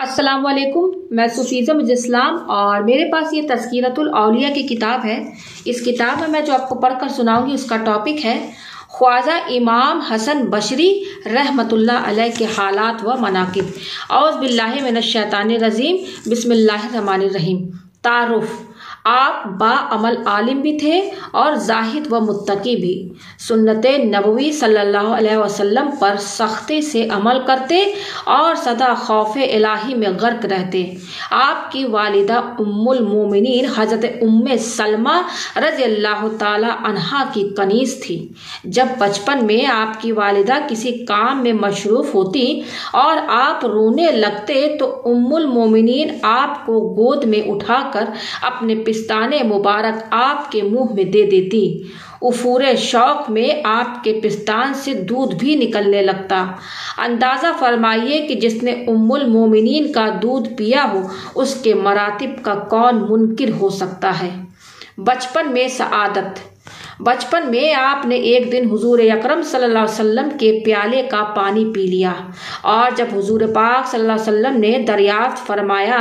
अस्सलाम वालेकुम, मैं सूफ़ीज़ा मुज़्ज़िलाम और मेरे पास ये तज़कीरतुल औलिया की किताब है। इस किताब में मैं जो आपको पढ़कर सुनाऊंगी उसका टॉपिक है ख्वाजा इमाम हसन बसरी रहमतुल्लाह अलैह के हालात व मनाकिब। औज़ बिल्लाहि मिनश शैतानिर रजीम, बिस्मिल्लाहिर रहमानिर रहीम। तारुफ़, आप बाअमल आलिम भी थे और जाहिद व मुत्तकी भी। सुन्नत नबवी सल्लल्लाहु अलैहि वसल्लम पर सख्ती से अमल करते और सदा खौफ इलाही में गर्क रहते। आपकी वालिदा उम्मुल मोमिनीन हजरत उम्मे सलमा रज़ियल्लाहु ताला अन्हा की कनीज़ थी। जब बचपन में आपकी वालिदा किसी काम में मशरूफ़ होती और आप रोने लगते तो उम्मुल मोमिनीन आपको गोद में उठाकर अपने पिस्ताने मुबारक आपके मुंह में दे देती। उफूरे शौक में आपके पिस्तान से दूध भी निकलने लगता। अंदाज़ा फरमाइए कि जिसने उम्मुल मोमिनीन का दूध पिया हो उसके मरातिब का कौन मुनकिर हो सकता है। बचपन में सआदत। बचपन में आपने एक दिन हुजूर अकरम सल्लल्लाहु अलैहि वसल्लम के प्याले का पानी पी लिया और जब हुजूर पाक सल्लल्लाहु अलैहि वसल्लम ने दरियाफ्त फरमाया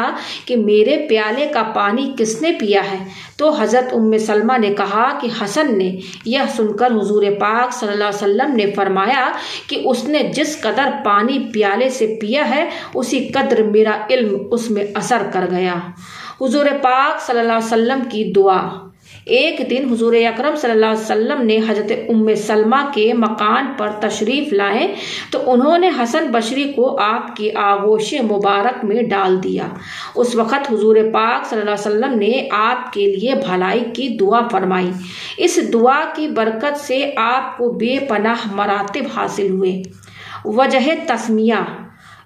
कि मेरे प्याले का पानी किसने पिया है, तो हज़रत उम्मे सलमा ने कहा कि हसन ने। यह सुनकर हुजूर पाक सल्लल्लाहु अलैहि वसल्लम ने फरमाया कि उसने जिस कदर पानी प्याले से पिया है उसी कदर मेरा इल्म उसमें असर कर गया। हुजूर पाक सल्लल्लाहु अलैहि वसल्लम की दुआ। एक दिन हुजूर अकरम सल्लल्लाहु अलैहि वसल्लम ने हज़रत उम्मे सलमा के मकान पर तशरीफ़ लाए तो उन्होंने हसन बसरी को आपकी आगोश मुबारक में डाल दिया। उस वक़्त हुजूर पाक सल्लल्लाहु अलैहि वसल्लम ने आपके लिए भलाई की दुआ फरमाई। इस दुआ की बरकत से आपको बेपनाह मरातिब हासिल हुए। वजह तस्मिया।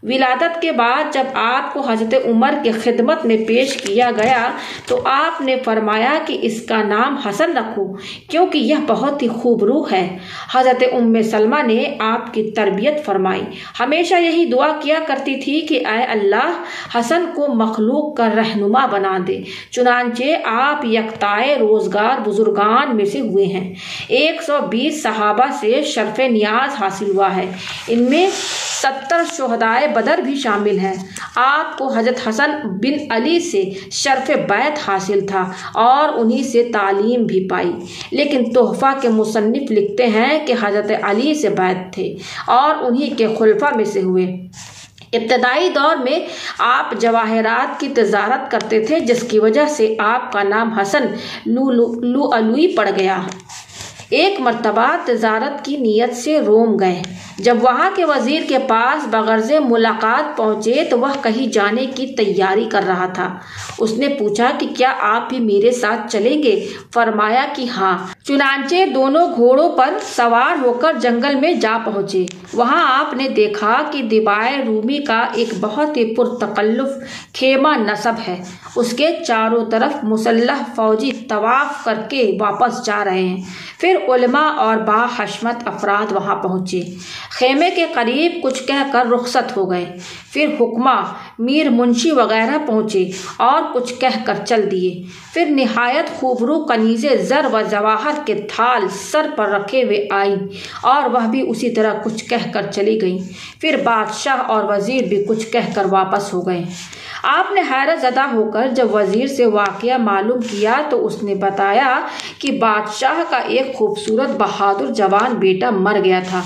विलादत के बाद जब आपको हज़रत उमर के खिदमत में पेश किया गया तो आपने फरमाया कि इसका नाम हसन रखो क्योंकि यह बहुत ही खूबरू है। हज़रत उम्मे सलमा ने आपकी तरबियत फरमाई। हमेशा यही दुआ किया करती थी कि आए अल्लाह, हसन को मखलूक का रहनुमा बना दे। चुनांचे आप यकताए रोज़गार बुजुर्गान में से हुए हैं। 120 सहाबा से शर्फ नियाज हासिल हुआ है। इनमें 70 शुहदाए बदर भी शामिल हैं। आपको हजरत हसन बिन अली से शर्फ बैत हासिल था और उन्हीं से तालीम भी पाई। लेकिन तोहफ़ा के मुसन्निफ़ लिखते हैं कि हजरत अली से बैत थे और उन्हीं के खुलफा में से हुए। इब्तदाई दौर में आप जवाहरात की तजारत करते थे जिसकी वजह से आपका नाम हसन लुअलुई पड़ गया। एक मरतबा तजारत की नीयत से रोम गए। जब वहाँ के वज़ीर के पास बगर्ज़ मुलाकात पहुँचे तो वह कहीं जाने की तैयारी कर रहा था। उसने पूछा कि क्या आप भी मेरे साथ चलेंगे? फरमाया कि हाँ। चुनांचे दोनों घोड़ों पर सवार होकर जंगल में जा पहुँचे। वहाँ आपने देखा कि दिबाय रूमी का एक बहुत ही पुरतकल्लुफ़ खेमा नसब है। उसके चारों तरफ मुसल्लह फौजी तवाफ़ करके वापस जा रहे हैं। फिर उलमा और बाहशमत अफराद वहाँ पहुँचे। खेमे के करीब कुछ कहकर रुखसत हो गए। फिर हुक्मा, मीर मुंशी वगैरह पहुँचे और कुछ कहकर चल दिए। फिर निहायत खूबरू कनीज़े ज़र व जवाहर के थाल सर पर रखे हुए आई और वह भी उसी तरह कुछ कहकर चली गई। फिर बादशाह और वज़ीर भी कुछ कहकर वापस हो गए। आपने हैरत ज़दा होकर जब वज़ीर से वाक़या मालूम किया तो उसने बताया कि बादशाह का एक खूबसूरत बहादुर जवान बेटा मर गया था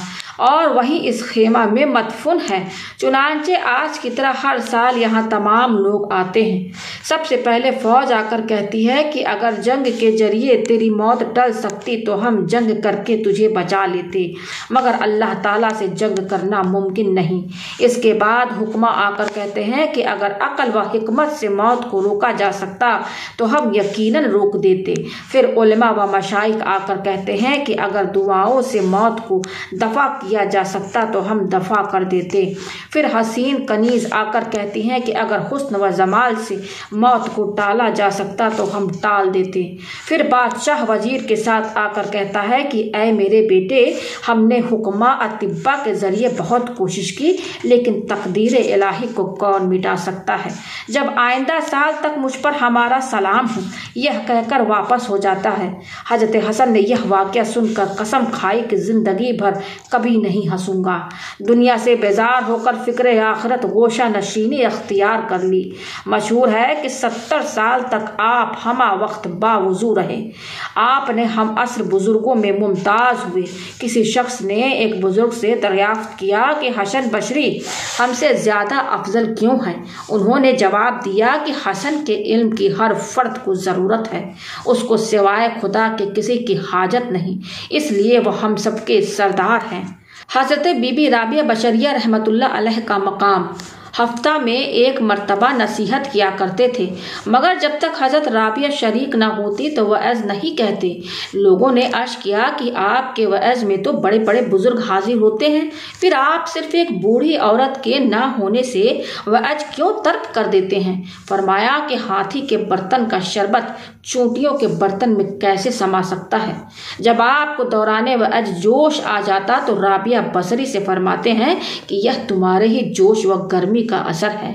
और वहीं इस खेमा में मदफून है। चुनांचे आज की तरह हर साल यहाँ तमाम लोग आते हैं। सबसे पहले फ़ौज आकर कहती है कि अगर जंग के जरिए तेरी मौत टल सकती तो हम जंग करके तुझे बचा लेते, मगर अल्लाह ताला से जंग करना मुमकिन नहीं। इसके बाद हुक्मा आकर कहते हैं कि अगर अकल व हिकमत से मौत को रोका जा सकता तो हम यकीनन रोक देते। फिर उलमा व मशाइख आकर कहते हैं कि अगर दुआओं से मौत को दफ़ा किया जा सकता तो हम दफ़ा कर देते। फिर हसीन कनीज़ आकर कहती हैं कि अगर हुस्न व जमाल से मौत को टाला जा सकता तो हम टाल देते। फिर बादशाह वज़ीर के साथ आकर कहता है कि ऐ मेरे बेटे, हमने हुक्मा अतिब्बा के ज़रिए बहुत कोशिश की लेकिन तकदीर इलाही को कौन मिटा सकता है। जब आइंदा साल तक मुझ पर हमारा सलाम हो, यह कहकर वापस हो जाता है। हज़रत हसन ने यह वाक़या सुनकर कसम खाई कि ज़िंदगी भर कभी कभी नहीं हंसूंगा। दुनिया से बेजार होकर फिक्र आखिरत गोशा नशीनी अख्तियार कर ली। मशहूर है कि 70 साल तक आप हमा वक्त बावुजू रहे। आपने हम असर बुजुर्गों में मुमताज़ हुए। किसी शख्स ने एक बुजुर्ग से दरियाफ्त किया कि हसन बशरी हमसे ज़्यादा अफजल क्यों हैं। उन्होंने जवाब दिया कि हसन के इल्म की हर फर्द को ज़रूरत है, उसको सिवाय खुदा के किसी की हाजत नहीं, इसलिए वह हम सबके सरदार हैं। हज़रत बीबी राबिया बशरिया रहमतुल्लाह अलैह का मकाम। हफ्ता में एक मर्तबा नसीहत किया करते थे, मगर जब तक हज़रत राबिया शरीक ना होती तो वअज़ नहीं कहते। लोगों ने अर्ज़ किया कि आपके वअज़ में तो बड़े बड़े बुज़ुर्ग हाजिर होते हैं, फिर आप सिर्फ़ एक बूढ़ी औरत के ना होने से वअज़ क्यों तर्क कर देते हैं। फरमाया कि हाथी के बर्तन का शरबत चोटियों के बर्तन में कैसे समा सकता है। जब आपको दौराने वअज़ जोश आ जाता तो राबिया बसरी से फरमाते हैं कि यह तुम्हारे ही जोश व गर्मी का असर है।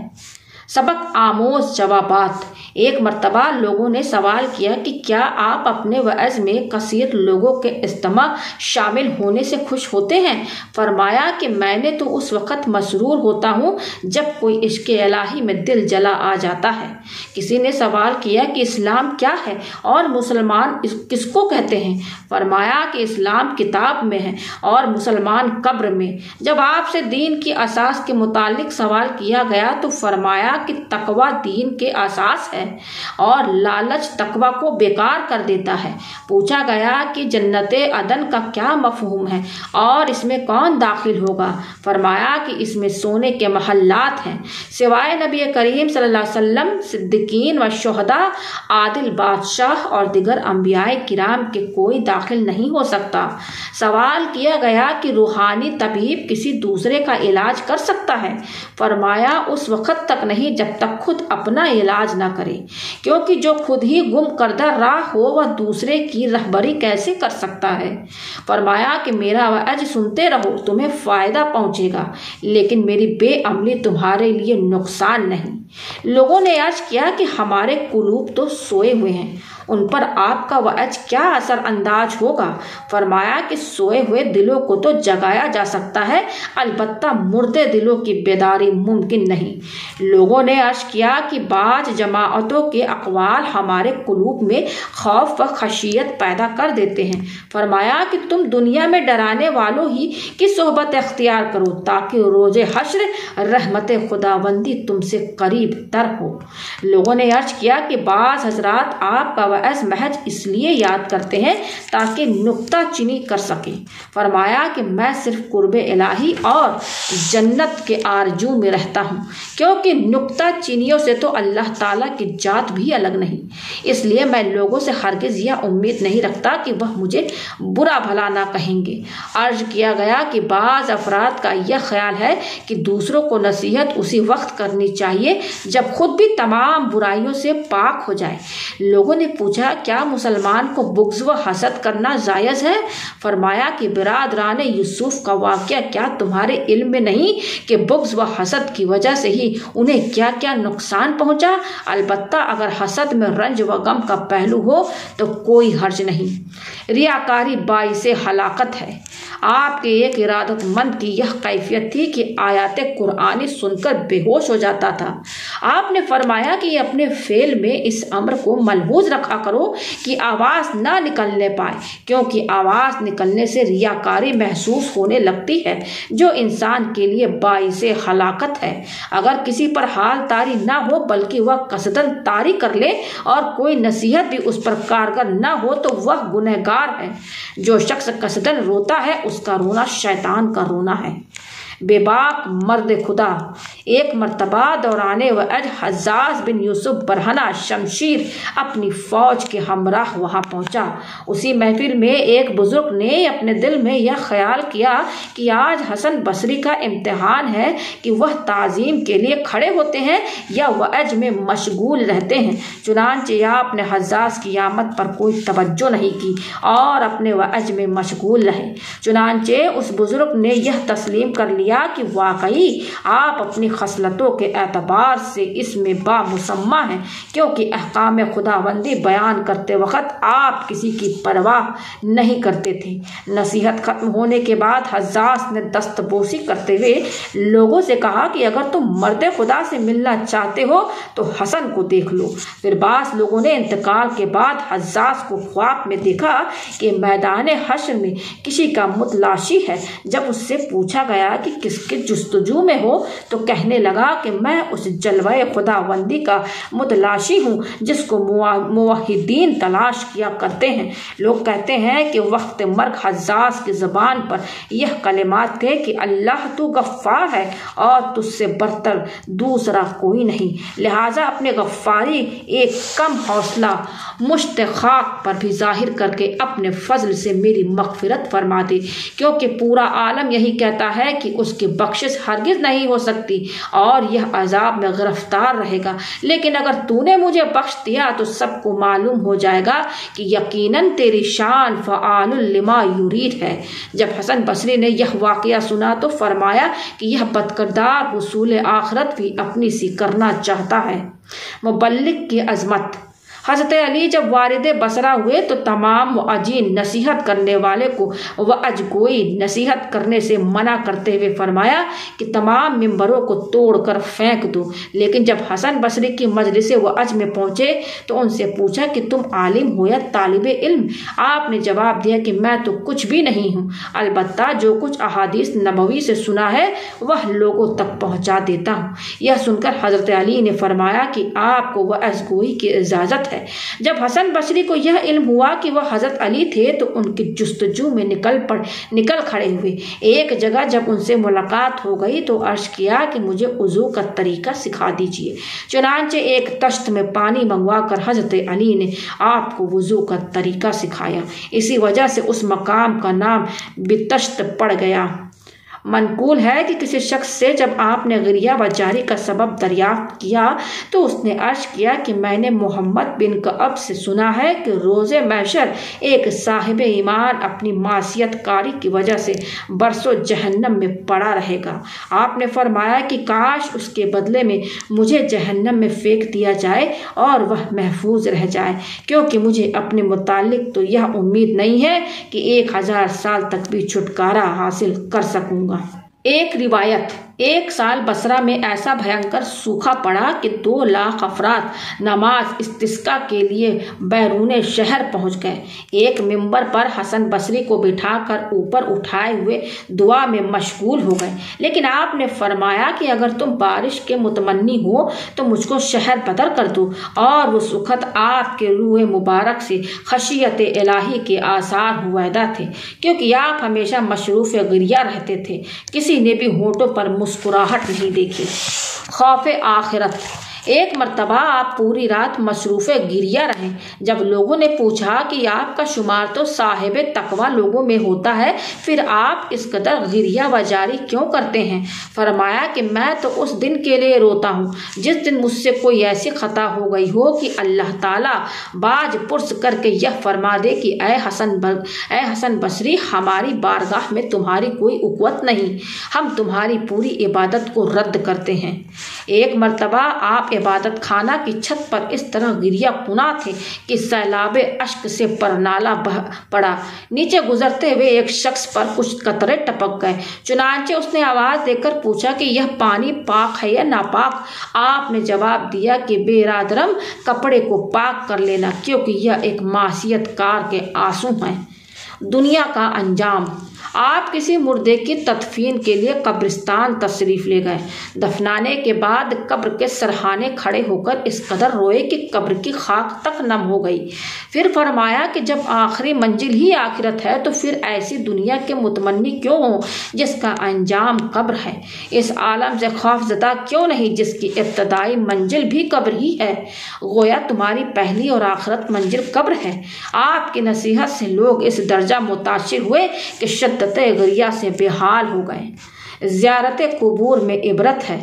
सबक आमोज जवाबात। एक मर्तबा लोगों ने सवाल किया कि क्या आप अपने वअज़ में कसीर लोगों के इज्तिमा शामिल होने से खुश होते हैं। फरमाया कि मैंने तो उस वक़्त मसरूर होता हूँ जब कोई इश्क़ इलाही में दिल जला आ जाता है। किसी ने सवाल किया कि इस्लाम क्या है और मुसलमान किसको कहते हैं। फरमाया कि इस्लाम किताब में है और मुसलमान कब्र में। जब आपसे दीन की असास के मुतालिक सवाल किया गया तो फरमाया कि तकवा दीन के असास है और लालच तकवा को बेकार कर देता है। पूछा गया कि जन्नते अदन का क्या मफहूम है और इसमें कौन दाखिल होगा। फरमाया कि इसमें सोने के महल्लात हैं, सिवाय नबी करीम सल्लल्लाहु अलैहि वसल्लम, सिद्दीकीन व शुहदा, आदिल बादशाह और दिगर अंबियाए किराम के कोई दाखिल नहीं हो सकता। सवाल किया गया कि रूहानी तबीब किसी दूसरे का इलाज कर सकता है। फरमाया उस वक़्त तक नहीं जब तक खुद अपना इलाज ना करे, क्योंकि जो खुद ही गुम करदा राह हो वह दूसरे की रहबरी कैसे कर सकता है। फरमाया कि मेरा वअज सुनते रहो, तुम्हें फ़ायदा पहुँचेगा, लेकिन मेरी बेअमली तुम्हारे लिए नुकसान नहीं। लोगों ने अर्ज किया कि हमारे कुलूब तो सोए हुए हैं, उन पर आपका वअज क्या असर अंदाज होगा। फरमाया कि सोए हुए दिलों को तो जगाया जा सकता है, अलबत्ता मुर्दे दिलों की बेदारी मुमकिन नहीं। लोगों ने अर्ज किया कि बाज जमाअतों के अकवाल हमारे कुलूब में खौफ व खशियत पैदा कर देते हैं। फरमाया कि तुम दुनिया में डराने वालों ही की सोहबत अख्तियार करो, ताकि रोज़े हश्र रहमत खुदाबंदी तुमसे करीब तर हो। लोगों ने अर्ज किया कि बाज़ हजरात आपका वअज़ महज इसलिए याद करते हैं ताकि नुक्ता चीनी कर सके। फरमाया कि मैं सिर्फ कुर्बे इलाही और जन्नत के आरजू में रहता हूँ, क्योंकि नुक्ता चीनियों से तो अल्लाह ताला की जात भी अलग नहीं, इसलिए मैं लोगों से हरगिज़ यह उम्मीद नहीं रखता कि वह मुझे बुरा भला ना कहेंगे। अर्ज किया गया कि बाज़ अफराद का यह ख्याल है कि दूसरों को नसीहत उसी वक्त करनी चाहिए जब खुद भी तमाम बुराइयों से पाक हो जाए। लोगों ने पूछा क्या मुसलमान को बुग़्ज़ व हसद करना जायज़ है। फरमाया कि बिरादरान यूसुफ का वाक़या क्या तुम्हारे इल्म में नहीं कि बुग़्ज़ व हसद की वजह से ही उन्हें क्या क्या नुकसान पहुँचा। अलबत्ता अगर हसद में रंज व गम का पहलू हो तो कोई हर्ज नहीं। रियाकारी बाइसे हलाकत है। आपके एक इरादतमंद की यह कैफियत थी कि आयात कुरानी सुनकर बेहोश हो जाता था। आपने फरमाया कि अपने फेल में इस अम्र को मलहूज रखा करो कि आवाज़ ना निकलने पाए, क्योंकि आवाज़ निकलने से रियाकारी महसूस होने लगती है, जो इंसान के लिए बाइसे हलाकत है। अगर किसी पर हाल तारी ना हो बल्कि वह कसदन तारी कर ले और कोई नसीहत भी उस पर कारगर ना हो तो वह गुनहगार है। जो शख्स कसदन रोता है उसका रोना शैतान का रोना है। बेबाक मर्द खुदा। एक मर्तबा दौराने वअज हज्जाज बिन यूसुफ बरहना शमशीर अपनी फ़ौज के हमराह वहाँ पहुँचा। उसी महफिल में एक बुज़ुर्ग ने अपने दिल में यह ख्याल किया कि आज हसन बसरी का इम्तहान है कि वह ताज़ीम के लिए खड़े होते हैं या वअज में मशगूल रहते हैं। चुनांचे आपने हज्जाज की आमद पर कोई तवज्जो नहीं की और अपने वअज में मशगूल रहे। चुनांचे उस बुज़ुर्ग ने यह तस्लीम कर लिया गया कि वाकई आप अपनी खसलतों के एतबार से इसमें बामुसम्मा हैं, क्योंकि अहकाम खुदाबंदी बयान करते वक़्त आप किसी की परवाह नहीं करते थे। नसीहत ख़त्म होने के बाद हज्जाज ने दस्तबोसी करते हुए लोगों से कहा कि अगर तुम मर्द खुदा से मिलना चाहते हो तो हसन को देख लो। फिर बास लोगों ने इंतकाल के बाद हज्जाज को ख्वाब में देखा कि मैदान हश्र में किसी का मुतलाशी है। जब उससे पूछा गया कि किसके जुस्तजू में हो तो कहने लगा कि मैं उस जलवे खुदाबंदी का मुतलाशी हूँ जिसको मुवाहिदीन तलाश किया करते हैं। लोग कहते हैं कि वक्त मर्ग हज्जाज की ज़बान पर यह कलिमात थे कि अल्लाह तू गफ़्फ़ार है और तुझसे बरतर दूसरा कोई नहीं, लिहाजा अपने गफ़्फ़ारी एक कम हौसला मुश्तखाक पर भी जाहिर करके अपने फजल से मेरी मगफिरत फरमा दे, क्योंकि पूरा आलम यही कहता है कि उसकी बख्शिश हरगिज़ नहीं हो सकती और यह अजाब में गिरफ्तार रहेगा। लेकिन अगर तूने मुझे बख्श दिया तो सबको मालूम हो जाएगा कि यकीनन तेरी शान फ़आलुल लिमा युरीद है। जब हसन बसरी ने यह वाक़या सुना तो फरमाया कि यह बदकिरदार हुसूल आखरत भी अपनी सी करना चाहता है। मुबल्लिग की अजमत। हज़रत अली जब वारिद बसरा हुए तो तमाम अजीन नसीहत करने वाले को वज कोई नसीहत करने से मना करते हुए फरमाया कि तमाम मिंबरों को तोड़कर फेंक दो। लेकिन जब हसन बसरी की मजलिस वज में पहुँचे तो उनसे पूछा कि तुम आलिम हो या तालिब इल्म? आपने जवाब दिया कि मैं तो कुछ भी नहीं हूँ, अलबत्ता जो कुछ अहादीस नबवी से सुना है वह लोगों तक पहुँचा देता हूँ। यह सुनकर हज़रत अली ने फरमाया कि आपको वज गोई की इजाज़त है। जब हसन बसरी को यह इल्म हुआ कि वह हज़रत अली थे तो उनकी जुस्तजू में निकल खड़े हुए। एक जगह जब उनसे मुलाकात हो गई तो अर्ज किया कि मुझे वुज़ू का तरीका सिखा दीजिए। चुनांचे एक तश्त में पानी मंगवा कर हज़रत अली ने आपको वुज़ू का तरीका सिखाया। इसी वजह से उस मकाम का नाम बितश्त पड़ गया। मनकूल है कि किसी शख्स से जब आपने गिरिया व जारी का सबब दरियाफ्त किया तो उसने अर्ज किया कि मैंने मोहम्मद बिन कअ से सुना है कि रोज़े महशर एक साहिब ईमान अपनी मासियत कारी की वजह से बरसों जहन्नम में पड़ा रहेगा। आपने फरमाया कि काश उसके बदले में मुझे जहन्नम में फेंक दिया जाए और वह महफूज रह जाए, क्योंकि मुझे अपने मुतालिक तो यह उम्मीद नहीं है कि 1000 साल तक भी छुटकारा हासिल कर सकूँगा। एक रिवायत, 1 साल बसरा में ऐसा भयंकर सूखा पड़ा कि 2 लाख अफराद नमाज इस्तिस्का के लिए बैरून शहर पहुंच गए। एक मिंबर पर हसन बसरी को बिठाकर ऊपर उठाए हुए दुआ में मशगूल हो गए, लेकिन आपने फरमाया कि अगर तुम बारिश के मुतमन्नी हो तो मुझको शहर बदर कर दो। और वो सुखद आपके रूह मुबारक से खशियत इलाही के आसार हुवैदा थे, क्योंकि आप हमेशा मशरूफ़ गिरिया रहते थे। किसी ने भी होठों पर मुस्कुराहट नहीं देखी। खौफ आखिरत। एक मरतबा आप पूरी रात मसरूफ़े गिरिया रहें। जब लोगों ने पूछा कि आपका शुमार तो साहिब तकवा लोगों में होता है, फिर आप इस कदर गिरिया व जारी क्यों करते हैं? फरमाया कि मैं तो उस दिन के लिए रोता हूँ जिस दिन मुझसे कोई ऐसी खता हो गई हो कि अल्लाह ताला बाज पुरस करके यह फरमा दे कि ए हसन बसरी, हमारी बारगाह में तुम्हारी कोई उक़्वत नहीं, हम तुम्हारी पूरी इबादत को रद्द करते हैं। एक मरतबा आप इबादत खाना की छत पर इस तरह गिरिया पुना थे कि सैलाब अश्क से परनाला बह पड़ा। नीचे गुजरते हुए एक शख्स पर कुछ कतरे टपक गए। चुनांचे उसने आवाज़ देकर पूछा कि यह पानी पाक है या नापाक? आपने जवाब दिया कि बेरादरम, कपड़े को पाक कर लेना, क्योंकि यह एक मासियत कार के आंसू हैं। दुनिया का अंजाम। आप किसी मुर्दे की तदफीन के लिए कब्रिस्तान तशरीफ़ ले गए। दफनाने के बाद कब्र के सरहाने खड़े होकर इस कदर रोए कि कब्र की खाक तक नम हो गई। फिर फरमाया कि जब आखिरी मंजिल ही आखिरत है तो फिर ऐसी दुनिया के मुतमन्नी क्यों हो जिसका अंजाम कब्र है? इस आलम से खौफजदा क्यों नहीं जिसकी इब्तदाई मंजिल भी कब्र ही है? गोया तुम्हारी पहली और आखिरत मंजिल कब्र है। आपकी नसीहत से लोग इस दर्जा मुतासिर हुए कि शद्दत गिरिया से बेहाल हो गए। ज़ियारत कुबूर में इबरत है।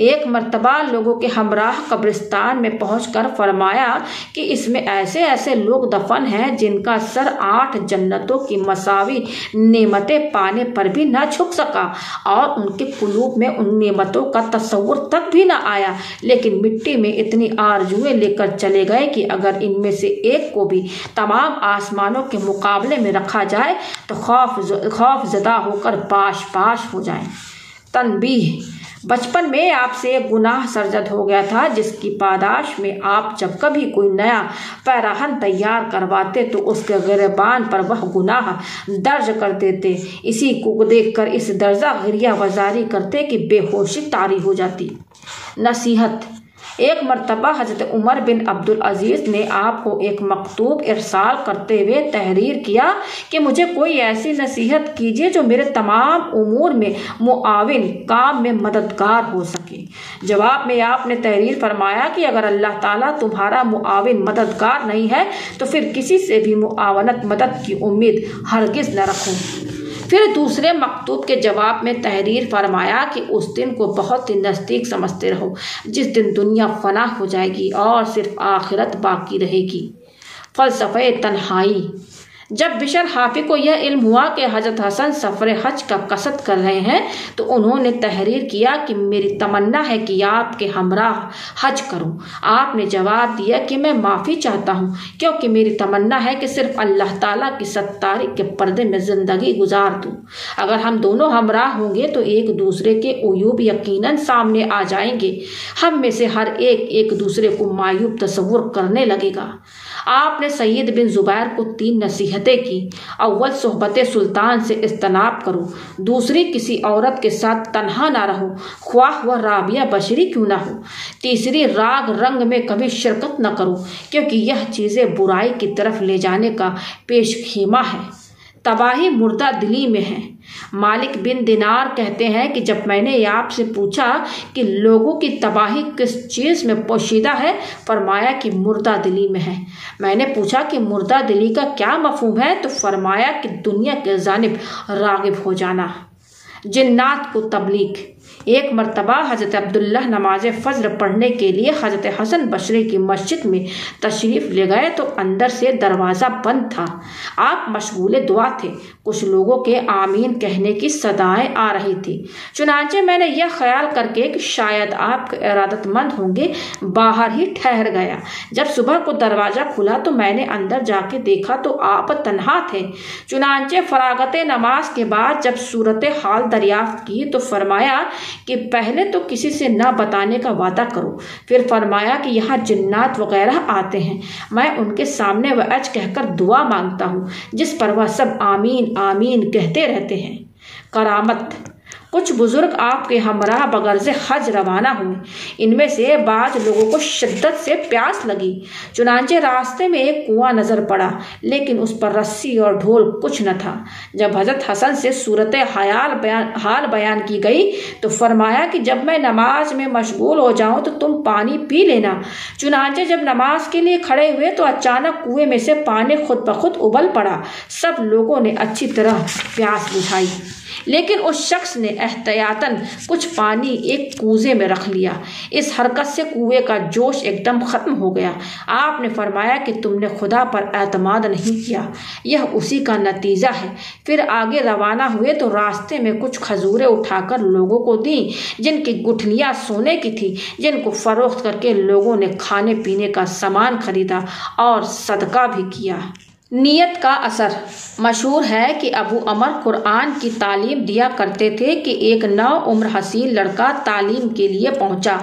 एक मर्तबा लोगों के हमराह कब्रिस्तान में पहुंचकर फरमाया कि इसमें ऐसे ऐसे लोग दफन हैं जिनका सर 8 जन्नतों की मसावी नेमतें पाने पर भी न झुक सका और उनके कुलूब में उन नेमतों का तस्वुर तक भी न आया, लेकिन मिट्टी में इतनी आरजुएं लेकर चले गए कि अगर इनमें से एक को भी तमाम आसमानों के मुकाबले में रखा जाए तो खौफ ज़दा होकर पाश पाश हो जाए। तनबीह। बचपन में आपसे एक गुनाह सरजद हो गया था जिसकी पादाश में आप जब कभी कोई नया पैराहन तैयार करवाते तो उसके गिरबान पर वह गुनाह दर्ज कर देते। इसी को देखकर इस दर्जा गिरिया वजारी करते कि बेहोशी तारी हो जाती। नसीहत। एक मरतबा हजरत उमर बिन अब्दुल अज़ीज़ ने आपको एक मकतूब इरसाल करते हुए तहरीर किया कि मुझे कोई ऐसी नसीहत कीजिए जो मेरे तमाम उमूर में मुआविन, काम में मददगार हो सके। जवाब में आपने तहरीर फरमाया कि अगर अल्लाह ताला तुम्हारा मुआविन मददगार नहीं है तो फिर किसी से भी मुआवनत मदद की उम्मीद हरगिज़ न रखो। फिर दूसरे मकतूब के जवाब में तहरीर फरमाया कि उस दिन को बहुत ही नज़दीक समझते रहो जिस दिन दुनिया फना हो जाएगी और सिर्फ आखिरत बाकी रहेगी। फ़लसफ़े तन्हाई। जब बिशर हाफिक को यह इल्म हुआ कि हजरत हसन सफ़र हज का कसद कर रहे हैं तो उन्होंने तहरीर किया कि मेरी तमन्ना है कि आपके हमराह हज करूं। आपने जवाब दिया कि मैं माफ़ी चाहता हूं क्योंकि मेरी तमन्ना है कि सिर्फ अल्लाह ताला की सत्तारी के पर्दे में ज़िंदगी गुजार दूं। अगर हम दोनों हमराह होंगे तो एक दूसरे के उयूब यकीनन सामने आ जाएंगे। हम में से हर एक दूसरे को मायूब तस्वुर करने लगेगा। आपने सैयद बिन जुबैर को 3 नसीहत की। अव्वल सोहबत सुल्तान से इस्तनाब करो, दूसरी किसी औरत के साथ तन्हा ना रहो ख्वाह वह राबिया बशरी क्यों ना हो, तीसरी राग रंग में कभी शिरकत न करो क्योंकि यह चीज़ें बुराई की तरफ ले जाने का पेशखीमा है। तबाही मुर्दा दिली में है। मालिक बिन दिनार कहते हैं कि जब मैंने आपसे पूछा कि लोगों की तबाही किस चीज़ में पोशीदा है, फरमाया कि मुर्दा दिली में है। मैंने पूछा कि मुर्दा दिली का क्या मफहूम है तो फरमाया कि दुनिया के जानिब रागिब हो जाना। जिन्नात को तबलीग। एक मरतबा हज़रत अब्दुल्ला नमाज फ़ज्र पढ़ने के लिए हज़रत हसन बसरी की मस्जिद में तशरीफ़ ले गए तो अंदर से दरवाज़ा बंद था। आप मशगूल दुआ थे। कुछ लोगों के आमीन कहने की सदाएँ आ रही थी। चुनांचे मैंने यह ख्याल करके कि शायद आप इरादतमंद होंगे बाहर ही ठहर गया। जब सुबह को दरवाज़ा खुला तो मैंने अंदर जाके देखा तो आप तन्हा थे। चुनांचे फ़रागत नमाज के बाद जब सूरत हाल दरियाफ़्त की तो फरमाया कि पहले तो किसी से ना बताने का वादा करो। फिर फरमाया कि यहाँ जिन्नात वगैरह आते हैं, मैं उनके सामने वअज कहकर दुआ मांगता हूँ जिस पर वह सब आमीन आमीन कहते रहते हैं। करामत। कुछ बुज़ुर्ग आपके हमराह बगरज़ हज रवाना हुए। इनमें से बाद लोगों को शिद्दत से प्यास लगी। चुनांचे रास्ते में एक कुआं नज़र पड़ा लेकिन उस पर रस्सी और ढोल कुछ न था। जब हज़रत हसन से सूरत हाल बयान की गई तो फरमाया कि जब मैं नमाज में मशगूल हो जाऊं तो तुम पानी पी लेना। चुनांचे जब नमाज के लिए खड़े हुए तो अचानक कुएँ में से पानी खुद ब खुद उबल पड़ा। सब लोगों ने अच्छी तरह प्यास बुझाई लेकिन उस शख्स ने एहतियातन कुछ पानी एक कूजे में रख लिया। इस हरकत से कुएं का जोश एकदम ख़त्म हो गया। आपने फरमाया कि तुमने खुदा पर एतमाद नहीं किया, यह उसी का नतीजा है। फिर आगे रवाना हुए तो रास्ते में कुछ खजूरें उठाकर लोगों को दी जिनकी गुठलियाँ सोने की थी, जिनको फ़रोख्त करके लोगों ने खाने पीने का सामान खरीदा और सदका भी किया। नियत का असर। मशहूर है कि अबू अमर कुरान की तालीम दिया करते थे कि एक नौउम्र हसीन लड़का तालीम के लिए पहुंचा।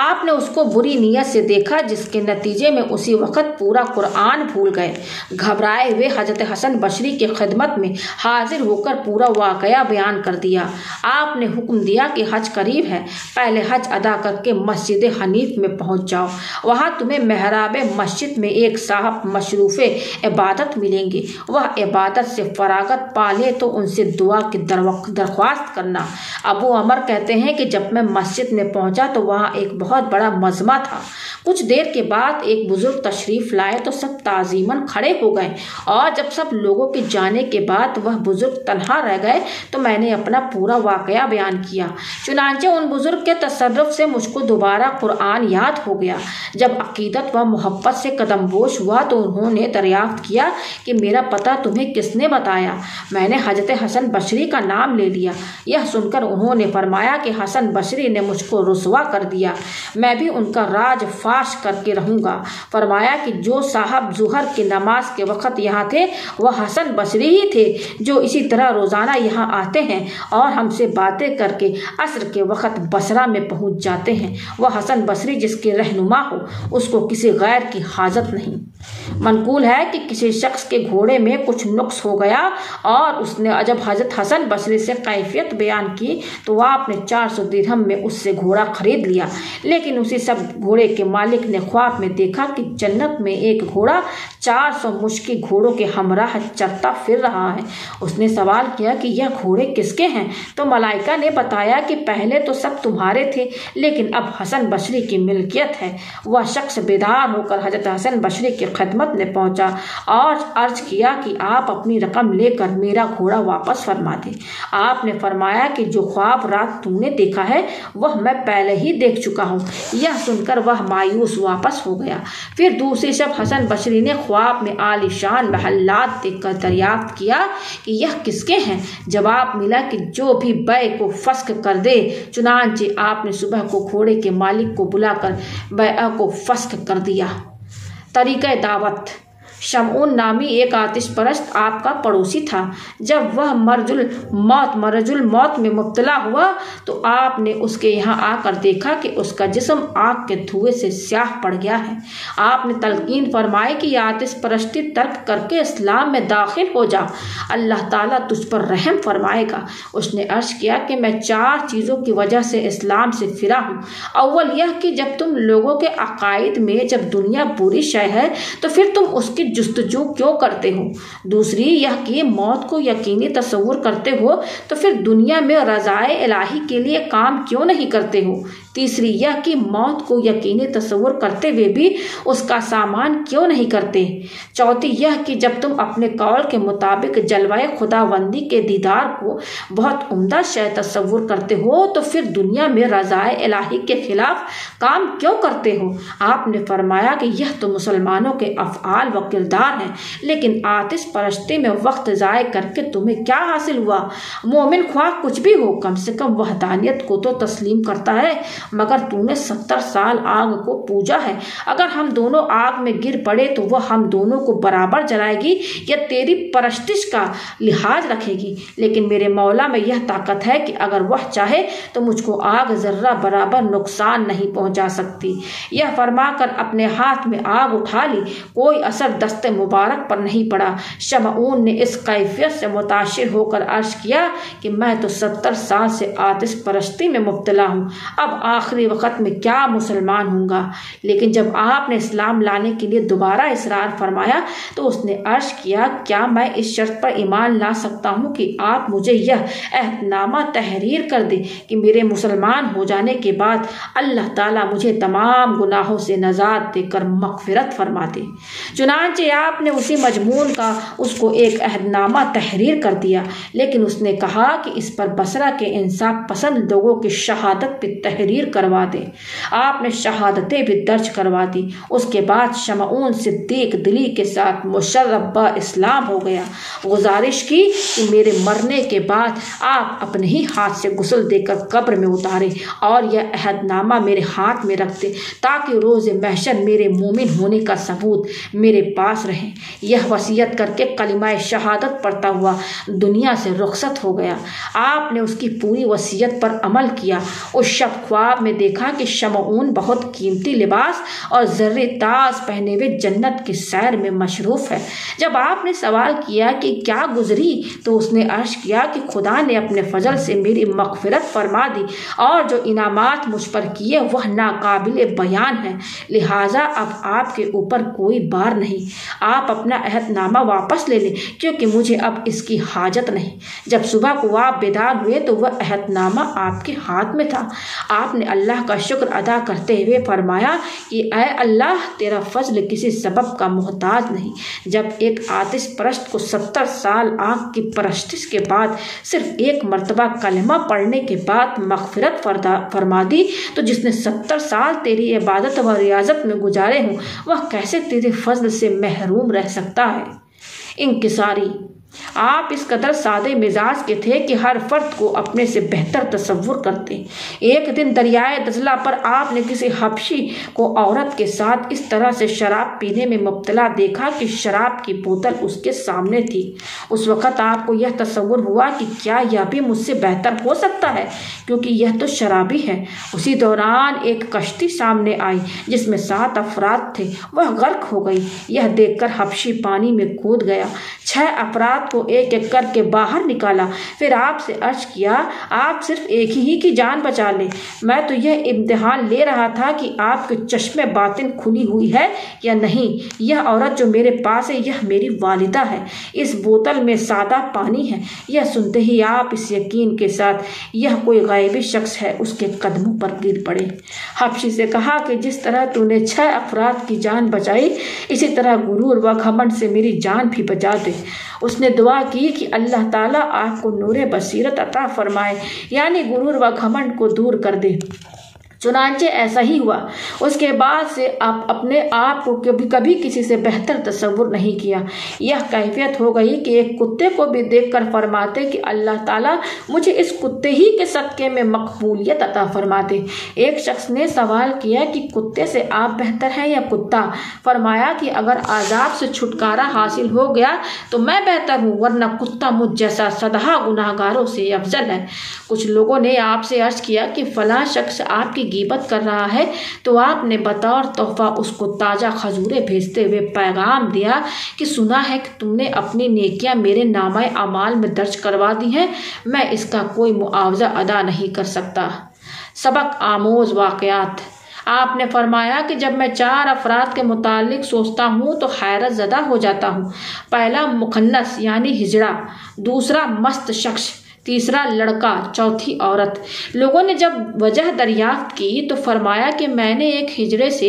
आपने उसको बुरी नीयत से देखा जिसके नतीजे में उसी वक़्त पूरा कुरान भूल गए। घबराए हुए हजरत हसन बशरी की खिदमत में हाजिर होकर पूरा वाक़या बयान कर दिया। आपने हुक्म दिया कि हज करीब है, पहले हज अदा करके मस्जिद हनीफ में पहुँच जाओ। वहाँ तुम्हें मेहराब मस्जिद में एक साहब मशरूफ़ इबादत इबादत मिलेंगे। वह इबादत से फरागत पाले तो उनसे दुआ की दरख्वास्त करना। अबू अमर कहते हैं कि जब मैं मस्जिद में पहुंचा तो वहाँ एक बहुत बड़ा मजमा था। कुछ देर के बाद एक बुज़ुर्ग तशरीफ़ लाए तो सब ताज़ीमन खड़े हो गए, और जब सब लोगों के जाने के बाद वह बुज़ुर्ग तन्हा रह गए तो मैंने अपना पूरा वाक़या बयान किया। चुनांचे उन बुज़ुर्ग के तसर्रुफ़ से मुझको दोबारा कुरान याद हो गया। जब अक़ीदत व मोहब्बत से कदमबोश हुआ तो उन्होंने दरियाफ़्त किया कि मेरा पता तुम्हें किसने बताया। मैंने हजरत हसन बसरी का नाम ले लिया। यह सुनकर उन्होंने फरमाया कि हसन बसरी ने मुझको रुसवा कर दिया, मैं भी उनका राज फाश करके रहूँगा। फरमाया कि जो साहब ज़ुहर की नमाज के वक़्त यहाँ थे वह हसन बसरी ही थे, जो इसी तरह रोज़ाना यहाँ आते हैं और हमसे बातें करके असर के वक़्त बसरा में पहुँच जाते हैं। वह हसन बसरी जिसके रहनुमा हो, उसको किसी गैर की हाजत नहीं। मनकूल है कि किसी शख्स के घोड़े में कुछ नुक्स हो गया और उसने जब हजरत हसन बसरी से कैफियत बयान की तो वह अपने 400 दिरहम में उससे घोड़ा खरीद लिया। लेकिन उसी सब घोड़े के मालिक ने ख्वाब में देखा कि जन्नत में एक घोड़ा 400 मुश्किल घोड़ों के हमराह चलता फिर रहा है। उसने सवाल किया कि यह घोड़े किसके हैं, तो मलाइका ने बताया कि पहले तो सब तुम्हारे थे, लेकिन अब हसन बसरी की मिल्कियत है। वह शख्स बेदार होकर हजरत हसन बसरी की खिदमत में पहुंचा और अर्ज किया कि आप अपनी रकम लेकर मेरा घोड़ा वापस फरमा दें। आपने फरमाया कि जो ख्वाब रात तुमने देखा है वह मैं पहले ही देख चुका हूँ। यह सुनकर वह मायूस वापस हो गया। फिर दूसरी शब हसन बसरी ने ख्वाब में आलिशान महल्लात देखकर दरियाफ्त किया कि यह किसके हैं। जवाब मिला कि जो भी बै को फस्क कर दे। चुनांचे आपने सुबह को घोड़े के मालिक को बुलाकर बैआ को फस्क कर दिया। तरीक़े दावत। शमऊ नामी एक आतिशपरस्त आपका पड़ोसी था। जब वह मरजुल मौत में मुब्तला हुआ तो आपने उसके यहाँ आकर देखा कि उसका जिस्म आग के धुएं से स्याह पड़ गया है। आपने तलकीन फरमाई कि यह आतिशपरस्ती तर्क करके इस्लाम में दाखिल हो जा, अल्लाह ताला तुझ पर रहम फरमाएगा। उसने अर्ज़ किया कि मैं 4 चीज़ों की वजह से इस्लाम से फिरा हूँ। अव्वल यह कि जब तुम लोगों के अकायद में जब दुनिया बुरी शय है तो फिर तुम उसकी जुस्तजू क्यों करते हो। दूसरी यह कि मौत को यकीनी तस्वुर करते हो तो फिर दुनिया में रज़ाए इलाही के लिए काम क्यों नहीं करते हो। तीसरी यह कि मौत को यकीनी तस्वुर करते हुए भी उसका सामान क्यों नहीं करते। चौथी यह कि जब तुम अपने कौल के मुताबिक जलवाए खुदाबंदी के दीदार को बहुत उम्दा शय तस्वुर करते हो तो फिर दुनिया में रज़ाए इलाही के खिलाफ काम क्यों करते हो। आपने फरमाया कि यह तो मुसलमानों के अफ़आल व किरदार हैं, लेकिन आतिश परस्ती में वक्त ज़ाय करके तुम्हें क्या हासिल हुआ। मोमिन ख्वाह कुछ भी हो, कम से कम वहदानियत को तो तस्लीम करता है, मगर तूने 70 साल आग को पूजा है। अगर हम दोनों आग में गिर पड़े तो वह हम दोनों को बराबर जलाएगी या तेरी परस्तिश का लिहाज रखेगी। लेकिन मेरे मौला में यह ताकत है कि अगर वह चाहे तो मुझको आग ज़र्रा बराबर नुकसान नहीं पहुँचा सकती। यह फरमा कर अपने हाथ में आग उठा ली, कोई असर दस्ते मुबारक पर नहीं पड़ा। शमऊन ने इस कैफियत से मुताशिर होकर अर्ज़ किया कि मैं तो 70 साल से आतिश परस्ती में मुब्तला हूँ, अब आखिरी वक़्त में क्या मुसलमान होऊंगा। लेकिन जब आपने इस्लाम लाने के लिए दोबारा इसरार फरमाया तो उसने अर्ज़ किया, क्या मैं इस शर्त पर ईमान ला सकता हूँ कि आप मुझे यह अहदनामा तहरीर कर दें कि मेरे मुसलमान हो जाने के बाद अल्लाह ताला मुझे तमाम गुनाहों से नजात देकर मग़फ़िरत फरमा दे। चुनान आपने उसी मजमून का उसको एक अहदनामा तहरीर कर दिया, लेकिन उसने कहा कि इस पर बसरा के इंसाफ पसंद लोगों की शहादत पर तहरीर करवा दे। आपने शहादतें भी दर्ज करवा दी। उसके बाद शमऊन सिद्दीक दिली के साथ मुशर्रफ बा इस्लाम हो गया। गुजारिश की कि मेरे मरने के बाद आप अपने ही हाथ से गुस्ल देकर कब्र में उतारें और यह अहदनामा मेरे हाथ में रख दें ताकि रोज़ महशर मेरे मोमिन होने का सबूत मेरे पास रहें। यह वसीयत करके कलिमाए शहादत पढ़ता हुआ दुनिया से रुखसत हो गया। आपने उसकी पूरी वसीयत पर अमल किया। उस शब ख्वाब में देखा कि शमऊन बहुत कीमती लिबास लिबास और जर्रे ताज पहने हुए जन्नत की सैर में मशरूफ़ है। जब आपने सवाल किया कि क्या गुजरी, तो उसने अर्श किया कि खुदा ने अपने फजल से मेरी मगफिरत फरमा दी और जो इनामात मुझ पर किए वह नाकाबिल बयान है, लिहाजा अब आपके ऊपर कोई बार नहीं, आप अपना अहदनामा वापस ले लें क्योंकि मुझे अब इसकी हाजत नहीं। जब सुबह को आप बेदार हुए तो वह अहदनामा आपके हाथ में था। आपने अल्लाह का शुक्र अदा करते हुए फरमाया कि ऐ अल्लाह, तेरा फजल किसी सबब का मोहताज नहीं। जब एक आतिश परस्त को 70 साल आग की परस्तिश के बाद सिर्फ एक मरतबा कलमा पढ़ने के बाद मगफिरत फरमा दी, तो जिसने 70 साल तेरी इबादत व रियाजत में गुजारे हों वह कैसे तेरे फजल से महरूम रह सकता है। इंकिसारी, आप इस कदर सादे मिजाज के थे कि हर फर्द को अपने से बेहतर तस्वुर करते। एक दिन दरियाए दजला पर आपने किसी हबशी को औरत के साथ इस तरह से शराब पीने में मुब्तला देखा कि शराब की बोतल उसके सामने थी। उस वक़्त आपको यह तस्वुर हुआ कि क्या यह भी मुझसे बेहतर हो सकता है, क्योंकि यह तो शराबी है। उसी दौरान एक कश्ती सामने आई जिसमें 7 अफराद थे, वह गर्क हो गई। यह देख कर हबशी पानी में कूद गया। 6 अफराद को एक एक करके बाहर निकाला। फिर आपसे अर्ज किया, आप सिर्फ एक ही की जान बचा लें। मैं तो यह इम्तिहान ले रहा था कि आपके चश्मे बातिन खुली हुई है या नहीं। यह औरत जो मेरे पास है यह मेरी वालिदा है, इस बोतल में सादा पानी है। यह सुनते ही आप इस यकीन के साथ यह कोई गायबी शख्स है, उसके कदमों पर गिर पड़े। हबशी से कहा कि जिस तरह तूने 6 अफराद की जान बचाई, इसी तरह गुरूर व घमंड से मेरी जान भी बचा दे। उसने दुआ की कि अल्लाह ताला आपको नूरे बसीरत अता फरमाए, यानी गुरूर व घमंड को दूर कर दे। चुनांचे ऐसा ही हुआ। उसके बाद से आप अपने आप को कभी किसी से बेहतर तस्वुर नहीं किया। यह कैफियत हो गई कि एक कुत्ते को भी देखकर फरमाते कि अल्लाह ताला मुझे इस कुत्ते ही के सदक़े में मकबूलियत अता फरमाते। एक शख्स ने सवाल किया कि कुत्ते से आप बेहतर हैं या कुत्ता? फरमाया कि अगर आज़ाब से छुटकारा हासिल हो गया तो मैं बेहतर हूँ, वरना कुत्ता मुझ जैसा सदा गुनाहगारों से अफजल है। कुछ लोगों ने आपसे अर्ज किया कि फ़लाँ शख्स आपकी गीबत कर रहा है, तो आपने बतौर तोहफा उसको ताज़ा खजूरें भेजते हुए पैगाम दिया कि सुना है कि तुमने अपनी नेकियां मेरे नामा अमाल में दर्ज करवा दी हैं, मैं इसका कोई मुआवजा अदा नहीं कर सकता। सबक आमोज वाक़यात, आपने फरमाया कि जब मैं 4 अफराद के मुतालिक सोचता हूँ तो हैरत ज़दा हो जाता हूँ। पहला मुखन्नस यानी हिजड़ा, दूसरा मस्त शख्स, तीसरा लड़का, चौथी औरत। लोगों ने जब वजह दरियाफ्त की तो फरमाया कि मैंने एक हिजड़े से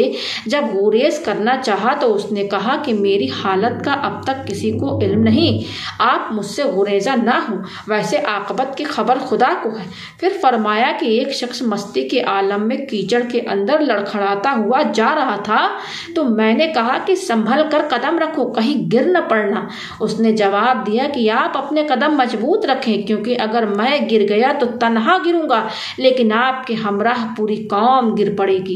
जब गुरेज करना चाहा तो उसने कहा कि मेरी हालत का अब तक किसी को इल्म नहीं, आप मुझसे गुरेजा ना हो, वैसे आकबत की खबर खुदा को है। फिर फरमाया कि एक शख्स मस्ती के आलम में कीचड़ के अंदर लड़खड़ाता हुआ जा रहा था, तो मैंने कहा कि संभल कर कदम रखो, कहीं गिर न पड़ना। उसने जवाब दिया कि आप अपने कदम मजबूत रखें, क्योंकि अगर मैं गिर गया तो तन्हा गिरूंगा, लेकिन आपके हमराह पूरी कौम गिर पड़ेगी।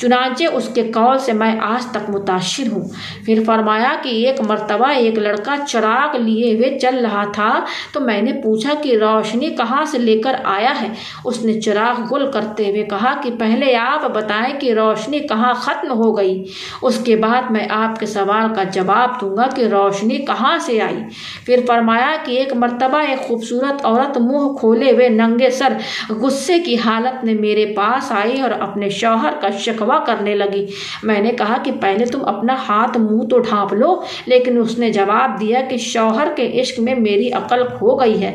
चुनांचे उसके कौल से मैं आज तक मुताशिर हूँ। फिर फरमाया कि एक मर्तबा एक लड़का चिराग लिए हुए चल रहा था, तो मैंने पूछा कि रोशनी कहाँ से लेकर आया है? उसने चिराग गुल करते हुए कहा कि पहले आप बताएं कि रोशनी कहाँ ख़त्म हो गई, उसके बाद मैं आपके सवाल का जवाब दूंगा कि रोशनी कहाँ से आई। फिर फरमाया कि एक मर्तबा एक खूबसूरत औरत मुंह खोले हुए नंगे सर गुस्से की हालत में मेरे पास आई और अपने शौहर का शिकवा करने लगी। मैंने कहा कि पहले तुम अपना हाथ मुंह तो ढांप लो, लेकिन उसने जवाब दिया कि शौहर के इश्क में मेरी अकल खो गई है,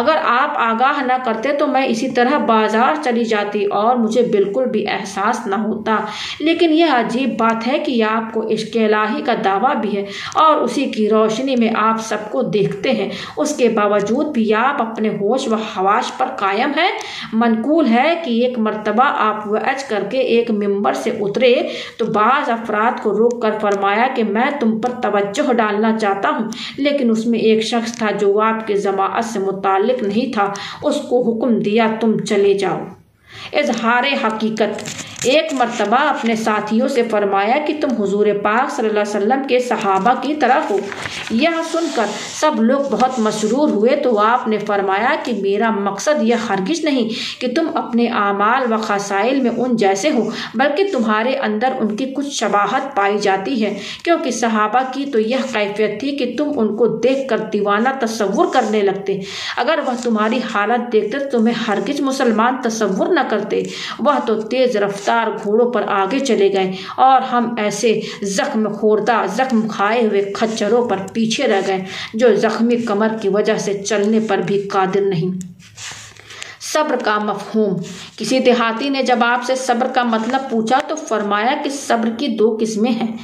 अगर आप आगाह ना करते तो मैं इसी तरह बाजार चली जाती और मुझे बिल्कुल भी एहसास ना होता। लेकिन यह अजीब बात है कि आपको इश्क इलाही का दावा भी है और उसी की रोशनी में आप सबको देखते हैं, उसके बावजूद भी आप अपने होश व हवाश पर कायम है। मनकूल है कि एक मर्तबा आप वज करके एक मिंबर से उतरे तो बाज़ अफराद को रोक कर फरमाया कि मैं तुम पर तवज्जो डालना चाहता हूँ, लेकिन उसमें एक शख्स था जो आपके जमाअत से मुतालिक नहीं था, उसको हुक्म दिया तुम चले जाओ। इजहार हकीकत। एक मरतबा अपने साथियों से फरमाया कि तुम हुजूर पाक सल्लल्लाहु अलैहि वसल्लम के सहाबा की तरह हो। यह सुनकर सब लोग बहुत मसरूर हुए तो आपने फरमाया कि मेरा मकसद यह हरगिज नहीं कि तुम अपने आमाल व खसाइल में उन जैसे हो, बल्कि तुम्हारे अंदर उनकी कुछ शबाहत पाई जाती है, क्योंकि सहाबा की तो यह कैफियत थी कि तुम उनको देखकर दीवाना तस्वुर करने लगते। अगर वह तुम्हारी हालत देखते तुम्हें हरगिज मुसलमान तस्वुर न करते। वह तो तेज़ रफ्तार घोड़ों पर आगे चले गए और हम ऐसे जख्म खोरदा जख्म खाए हुए खच्चरों पर पीछे रह गए जो जख्मी कमर की वजह से चलने पर भी कादिर नहीं। सब्र का मफहूम। किसी देहाती ने जब आपसे सब्र का मतलब पूछा तो फरमाया कि सब्र की दो किस्में हैं,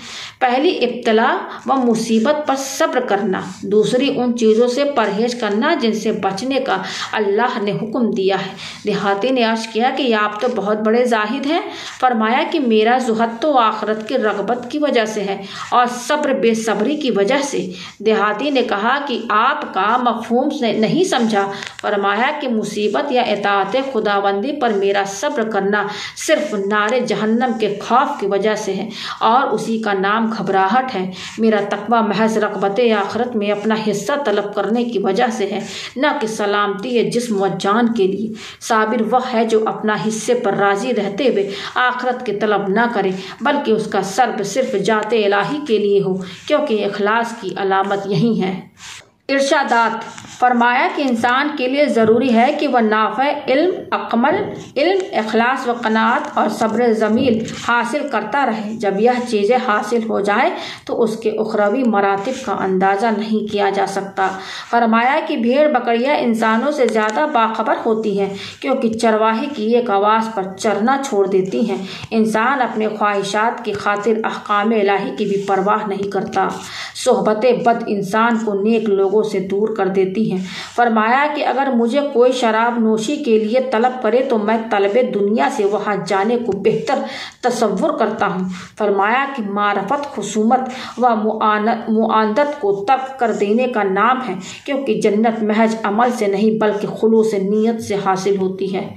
पहली इब्तला व मुसीबत पर सब्र करना, दूसरी उन चीज़ों से परहेज करना जिनसे बचने का अल्लाह ने हुक्म दिया है। देहाती ने अर्ज किया कि आप तो बहुत बड़े जाहिद हैं। फरमाया कि मेरा जुहद तो आखरत की रगबत की वजह से है और सब्र बेसब्री की वजह से। देहाती ने कहा कि आपका मफहूम नहीं समझा। फरमाया कि मुसीबत या इताअत खुदाबंदी पर मेरा सब्र करना सिर्फ नारे जहन्नम के खौफ की वजह से है और उसी का नाम घबराहट है। मेरा तकवा महज रगबते आखरत में अपना हिस्सा तलब करने की वजह से है, न कि सलामती है जिस्म व जान के लिए। साबिर वह है जो अपना हिस्से पर राजी रहते हुए आखरत के तलब न करे, बल्कि उसका सर्ब सिर्फ जाते इलाही के लिए हो, क्योंकि इखलास की अलामत यही है। इर्शादात। फरमाया कि इंसान के लिए ज़रूरी है कि वह नाफ़े इल्म, अकमल इल्म, इखलास व क़नाअत और सब्र ज़मील हासिल करता रहे। जब यह चीज़ें हासिल हो जाए तो उसके उखरवी मरातब का अंदाज़ा नहीं किया जा सकता। फरमाया कि भेड़ बकरियाँ इंसानों से ज़्यादा बाखबर होती हैं, क्योंकि चरवाहे की एक आवाज़ पर चरना छोड़ देती हैं। इंसान अपने ख्वाहिशात की खातिर अहकाम इलाही की भी परवाह नहीं करता। सोहबत बद इंसान को नेक लोगों से दूर कर देती हैं। फरमाया कि अगर मुझे कोई शराब नोशी के लिए तलब करे तो मैं तलबे दुनिया से वहाँ जाने को बेहतर तसव्वुर करता हूँ। फरमाया कि मारफत खुसूमत व मुआनदत को तर्क कर देने का नाम है, क्योंकि जन्नत महज अमल से नहीं बल्कि खुलूस नीयत से हासिल होती है।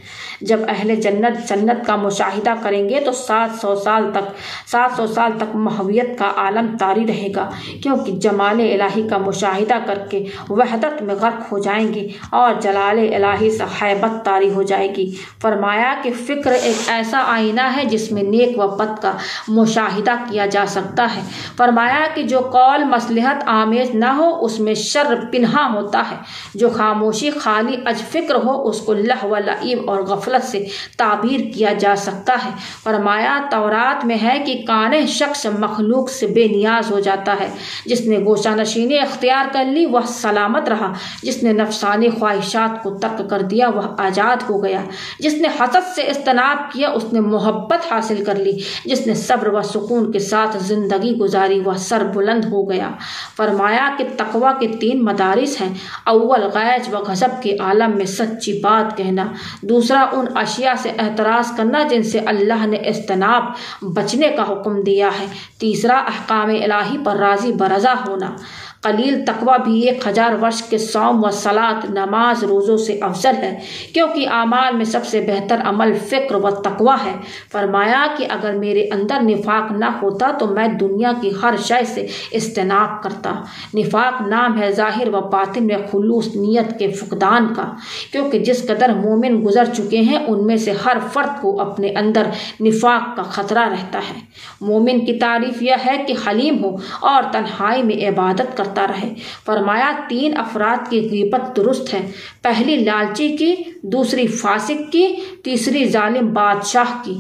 जब अहले जन्नत जन्नत का मुशाहिदा करेंगे तो 700 साल तक महवियत का आलम तारी रहेगा, क्योंकि जमाल इलाही का मुशाहिदा करके वहदत में गर्क हो जाएंगे और जलाल इलाही से हैबत तारी हो जाएगी। फरमाया कि फ़िक्र एक ऐसा आईना है जिसमें नेक व बद का मुशाहिदा किया जा सकता है। फरमाया कि जो कौल मसलहत आमेज ना हो उसमें शर पिन्हा होता है, जो खामोशी खाली अज फिक्र हो उसको लह व लईब और गफलत से ताबीर किया जा सकता है। फरमाया तौरात में है कि काने शख्स मखलूक से बेनियाज हो जाता है, जिसने गोशा नशीने अख्तियार कर ली वह सलामत रहा, जिसने नफसानी ख्वाहिशात को तर्क कर दिया वह आज़ाद हो गया, जिसने हसद से इस्तनाब किया उसने मोहब्बत हासिल कर ली, जिसने सब्र व सुकून के साथ ज़िंदगी गुजारी वह सर बुलंद हो गया। फरमाया कि तकवा के 3 मदारिस हैं। अव्वल गैज व गज़ब के आलम में सच्ची बात कहना, दूसरा उन अशिया से एतराज़ करना जिनसे अल्लाह ने इस्तनाब बचने का हुक्म दिया है, तीसरा अहकाम इलाही पर राज़ी बरज़ा होना। कलील तकवा भी 1000 वर्ष के सौम व सलात नमाज रोज़ों से अफजल है, क्योंकि आमाल में सबसे बेहतर अमल फ़िक्र व तकवा है। फरमाया कि अगर मेरे अंदर निफाक ना होता तो मैं दुनिया की हर शय से इस्तेनाब करता। निफाक नाम है ज़ाहिर व बातिन में खुलूस नीयत के फुकदान का, क्योंकि जिस कदर मोमिन गुजर चुके हैं उनमें से हर फर्द को अपने अंदर निफाक का ख़तरा रहता है। मोमिन की तारीफ यह है कि हलीम हो और तन्हाई में इबादत करता रहे। फरमाया 3 अफराद की गिबत दुरुस्त है, पहली लालची की, दूसरी फासिक की, तीसरी जालिम बादशाह की।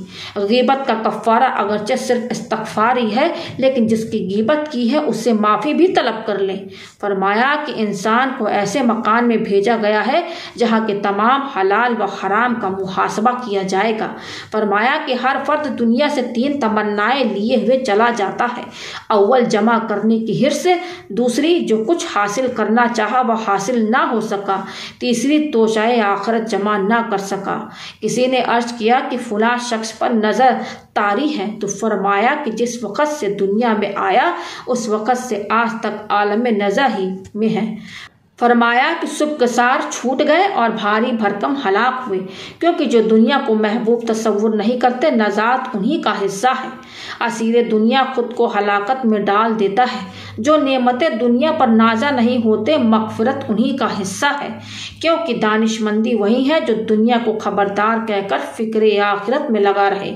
गिबत का कफ़ारा अगरचे सिर्फ इस्तग़फ़ार ही है, लेकिन जिसकी गिबत की है उससे माफ़ी भी तलब कर ले। फरमाया कि इंसान को ऐसे मकान में भेजा गया है जहाँ के तमाम हलाल व हराम का मुहासबा किया जाएगा। फरमाया कि हर फर्द दुनिया से 3 तमन्नाएँ लिए हुए चला जाता है, अव्वल जमा करने की हिर्स, दूसरी जो कुछ हासिल करना चाहा वह हासिल ना हो सका, तीसरी तोशाए आखरत जमा ना कर सका। किसी ने अर्ज किया कि फुला शख्स पर नज़र तारी है, तो फरमाया कि जिस वक़्त से दुनिया में आया उस वक़्त से आज तक आलम नज़र ही में है। फरमाया कि सुबकसार छूट गए और भारी भरकम हलाक हुए, क्योंकि जो दुनिया को महबूब तस्वुर नहीं करते नजात उन्हीं का हिस्सा है। असीरे दुनिया खुद को हलाकत में डाल देता है। जो नेमतें दुनिया पर नाजा नहीं होते मगफरत उन्हीं का हिस्सा है, क्योंकि दानिशमंदी वही है जो दुनिया को खबरदार कहकर फिक्र आखिरत में लगा रहे।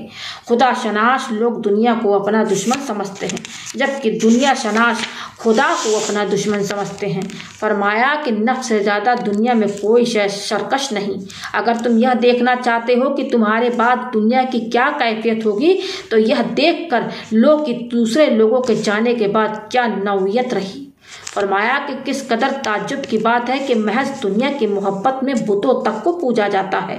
खुदा शनाश लोग दुनिया को अपना दुश्मन समझते हैं, जबकि दुनिया शनाश खुदा को अपना दुश्मन समझते हैं। फरमाया कि नफ्स से ज़्यादा दुनिया में कोई शय सरकश नहीं। अगर तुम यह देखना चाहते हो कि तुम्हारे बाद दुनिया की क्या कैफियत होगी, तो यह देखकर लो कि दूसरे लोगों के जाने के बाद क्या नौयत रही। फरमाया कि किस कदर ताज्जुब की बात है कि महज दुनिया की मोहब्बत में बुतों तक को पूजा जाता है।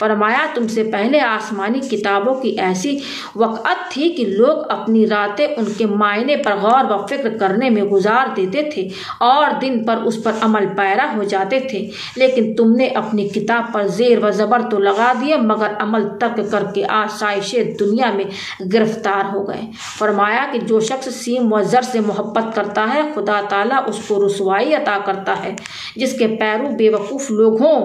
फरमाया तुमसे पहले आसमानी किताबों की ऐसी वक़्त थी कि लोग अपनी रातें उनके मायने पर गौर व फिक्र करने में गुजार देते थे और दिन पर उस पर अमल पैरा हो जाते थे, लेकिन तुमने अपनी किताब पर ज़ेर व ज़बर तो लगा दिए मगर अमल तर्क करके आसाइश दुनिया में गिरफ्तार हो गए। फरमाया कि जो शख्स सीम व ज़र से मोहब्बत करता है खुदा ताला उसको रुसवाई अता करता है। जिसके पैरू बेवकूफ़ लोग हों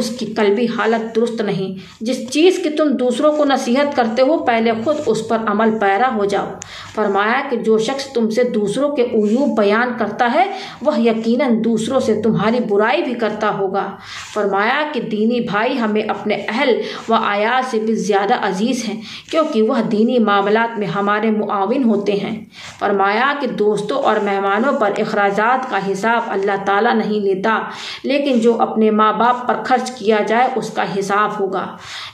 उसकी कल्बी हालत दुरुस्त नहीं। जिस चीज़ की तुम दूसरों को नसीहत करते हो पहले खुद उस पर अमल पैरा हो जाओ। फरमाया कि जो शख्स तुमसे दूसरों के उयूब बयान करता है वह यकीनन दूसरों से तुम्हारी बुराई भी करता होगा। फरमाया कि दीनी भाई हमें अपने अहल व आयात से भी ज़्यादा अजीज़ हैं, क्योंकि वह दीनी मामलात में हमारे मुआविन होते हैं। फरमाया कि दोस्तों और मेहमानों पर इखराज का हिसाब अल्लाह ताला नहीं लेता, लेकिन जो अपने माँ बाप पर खर्च किया जाए उसका हिसाब होगा।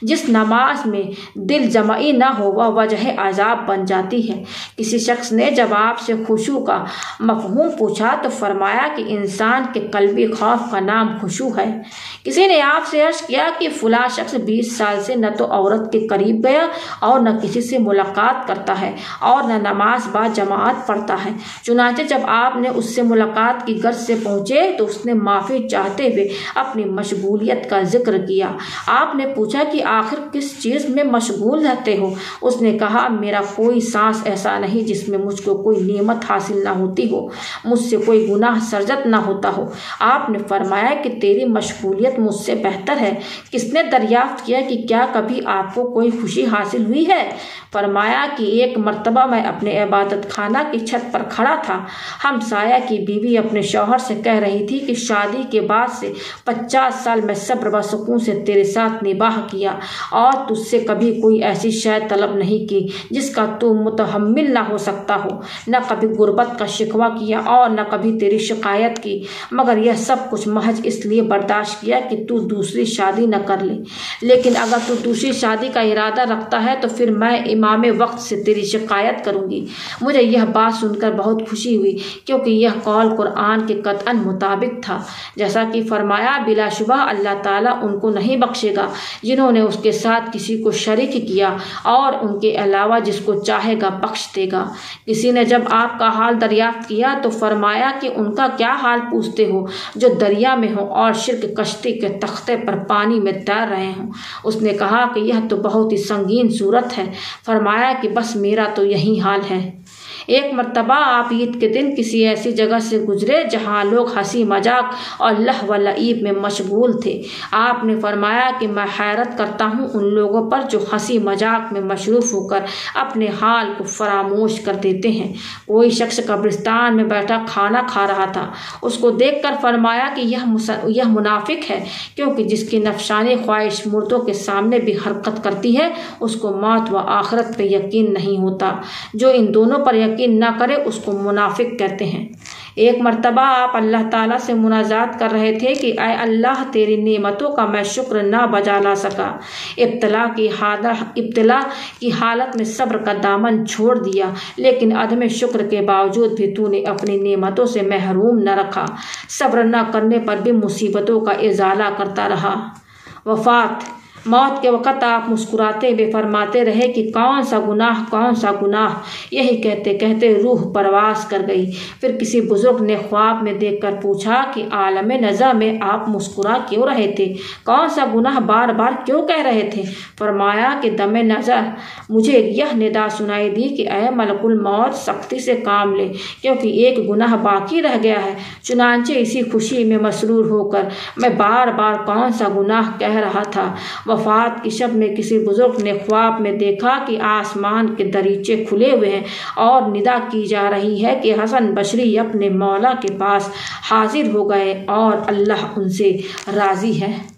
जिस नमाज में दिल जमाई ना हो वह वजह अजाब बन जाती है। किसी शख्स ने जब आपसे खुशू का मफहूम पूछा तो फरमाया कि इंसान के कल्बी खौफ का नाम खुशू है। किसी ने आपसे अर्ज किया कि फला शख्स 20 साल से न तो औरत के करीब गया और न किसी से मुलाकात करता है और न नमाज बा जमात पढ़ता है। चुनांचे जब आपने उससे मुलाकात की गर्ज से पहुँचे तो उसने माफ़ी चाहते हुए अपनी मशगूलियत का जिक्र किया। आपने पूछा कि आखिर किस चीज़ में मशगूल रहते हो? उसने कहा मेरा कोई सांस ऐसा नहीं जिसमें मुझको कोई नेमत हासिल ना होती हो, मुझसे कोई गुनाह सर्जत ना होता हो। आपने फरमाया कि तेरी मशगूलियत मुझसे बेहतर है। किसने दरियाफ्त किया कि क्या कभी आपको कोई खुशी हासिल हुई है? फरमाया कि एक मरतबा मैं अपने इबादत खाना की छत पर खड़ा था। हमसाया की बीवी अपने शौहर से कह रही थी कि शादी के बाद से 50 साल में सब्र व सुकून से तेरे साथ निबाह किया और तुझसे कभी कोई ऐसी शय तलब नहीं की जिसका तू मुतहम्मिल ना हो सकता हो। न कभी गुर्बत का शिकवा किया और न कभी तेरी शिकायत की, मगर यह सब कुछ महज इसलिए बर्दाश्त किया कि तू दूसरी शादी न कर ले। लेकिन अगर तू दूसरी शादी का इरादा रखता है तो फिर मैं इमाम वक्त से तेरी शिकायत करूँगी। मुझे यह बात सुनकर बहुत खुशी हुई क्योंकि यह कौल कुरान के कतअन मुताबिक था। जैसा कि फरमाया बिलाशुबह अल्लाह ताला उनको नहीं बख्शेगा जिन्होंने उसके साथ किसी को शरीक किया और उनके अलावा जिसको चाहेगा बख्श देगा। किसी ने जब आपका हाल दरियाफ्त किया तो फरमाया कि उनका क्या हाल पूछते हो जो दरिया में हो और शिर्क कश्ती के तख्ते पर पानी में तैर रहे हों। उसने कहा कि यह तो बहुत ही संगीन सूरत है। फरमाया कि बस मेरा तो यही हाल है। एक मरतबा आप ईद के दिन किसी ऐसी जगह से गुजरे जहाँ लोग हंसी मजाक और लह व लईब में मशगूल थे। आपने फरमाया कि मैं हैरत करता हूँ उन लोगों पर जो हंसी मजाक में मशरूफ़ होकर अपने हाल को फरामोश कर देते हैं। कोई शख्स कब्रिस्तान में बैठा खाना खा रहा था। उसको देख कर फरमाया कि यह मुनाफिक है, क्योंकि जिसकी नफसानी ख्वाहिश मुर्दों के सामने भी हरकत करती है उसको मौत व आखिरत पर यकीन नहीं होता। जो इन दोनों पर यकीन ना करे उसको मुनाफिक कहते हैं। एक मरतबा आप अल्लाह ताला से मुनाजात कर रहे थे कि आए अल्लाह तेरी नेमतों का मैं शुक्र ना बजा ला सका। इब्तला की हालत में सब्र का दामन छोड़ दिया, लेकिन अदम शुक्र के बावजूद भी तूने अपनी नेमतों से महरूम न रखा। सब्र न करने पर भी मुसीबतों का इजाला करता रहा। वफ़ात मौत के वक़्त आप मुस्कुराते हुए फरमाते रहे कि कौन सा गुनाह। यही कहते कहते रूह परवास कर गई। फिर किसी बुज़ुर्ग ने ख्वाब में देखकर पूछा कि आलम नज़ा में आप मुस्कुरा क्यों रहे थे, कौन सा गुनाह बार बार क्यों कह रहे थे? फरमाया कि दम नज़ा मुझे यह निदा सुनाई दी कि अय मलकुल मौत सख्ती से काम ले क्योंकि एक गुनाह बाकी रह गया है। चुनांचे इसी खुशी में मसरूर होकर मैं बार बार कौन सा गुनाह कह रहा था। वफात की शब में किसी बुज़ुर्ग ने ख्वाब में देखा कि आसमान के दरीचे खुले हुए हैं और निदा की जा रही है कि हसन बशरी अपने मौला के पास हाजिर हो गए और अल्लाह उनसे राज़ी है।